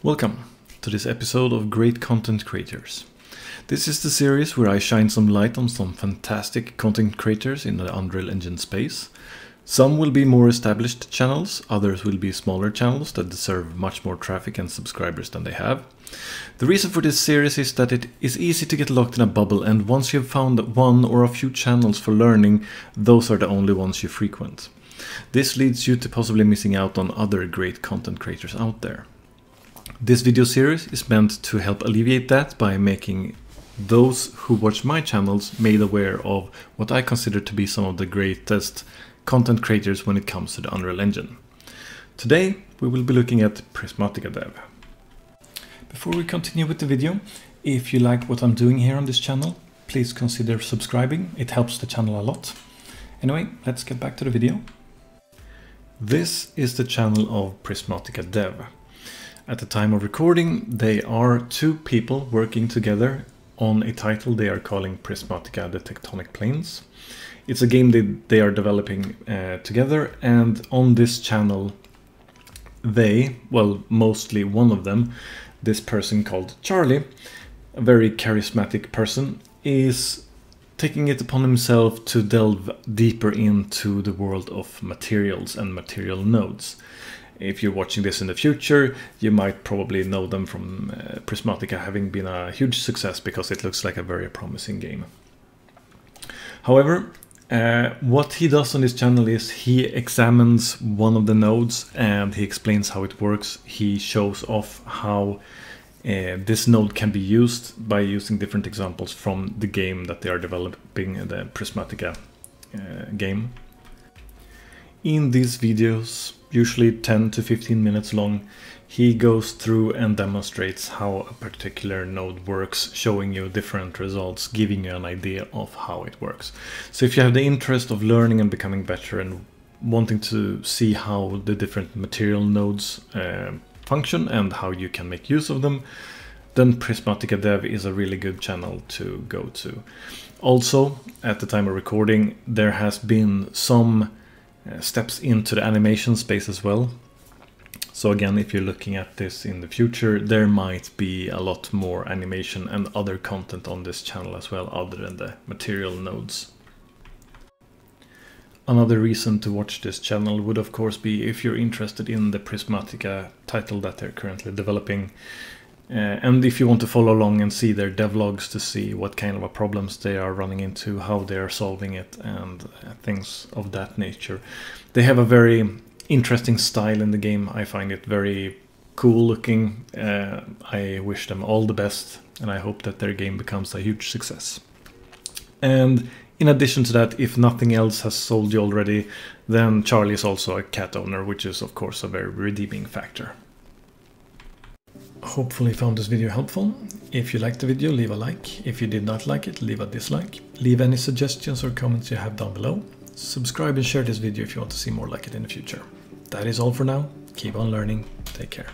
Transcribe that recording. Welcome to this episode of Great Content Creators. This is the series where I shine some light on some fantastic content creators in the Unreal Engine space. Some will be more established channels, others will be smaller channels that deserve much more traffic and subscribers than they have. The reason for this series is that it is easy to get locked in a bubble, and once you've found one or a few channels for learning, those are the only ones you frequent. This leads you to possibly missing out on other great content creators out there. This video series is meant to help alleviate that by making those who watch my channels made aware of what I consider to be some of the greatest content creators when it comes to the Unreal Engine. Today we will be looking at Prismatica Dev. Before we continue with the video, if you like what I'm doing here on this channel, please consider subscribing. It helps the channel a lot. Anyway, let's get back to the video. This is the channel of Prismatica Dev. At the time of recording, they are two people working together on a title they are calling Prismatica: The Tectonic Planes. It's a game they are developing together, and on this channel they, well, mostly one of them, this person called Charlie, a very charismatic person, is taking it upon himself to delve deeper into the world of materials and material nodes. If you're watching this in the future, you might probably know them from Prismatica having been a huge success, because it looks like a very promising game. However, what he does on this channel is he examines one of the nodes and he explains how it works. He shows off how this node can be used by using different examples from the game that they are developing, the Prismatica game. In these videos, usually 10 to 15 minutes long, he goes through and demonstrates how a particular node works, showing you different results, giving you an idea of how it works. So if you have the interest of learning and becoming better and wanting to see how the different material nodes function and how you can make use of them, then Prismatica Dev is a really good channel to go to. Also, at the time of recording, there has been some steps into the animation space as well. So again, if you're looking at this in the future, there might be a lot more animation and other content on this channel as well, other than the material nodes. Another reason to watch this channel would of course be if you're interested in the Prismatica title that they're currently developing. And if you want to follow along and see their devlogs to see what kind of problems they are running into, how they are solving it, and things of that nature. They have a very interesting style in the game. I find it very cool looking. I wish them all the best, and I hope that their game becomes a huge success. And in addition to that, if nothing else has sold you already, then Charlie is also a cat owner, which is of course a very redeeming factor. Hopefully you found this video helpful. If you liked the video, leave a like. If you did not like it, leave a dislike. Leave any suggestions or comments you have down below. Subscribe and share this video if you want to see more like it in the future. That is all for now. Keep on learning. Take care.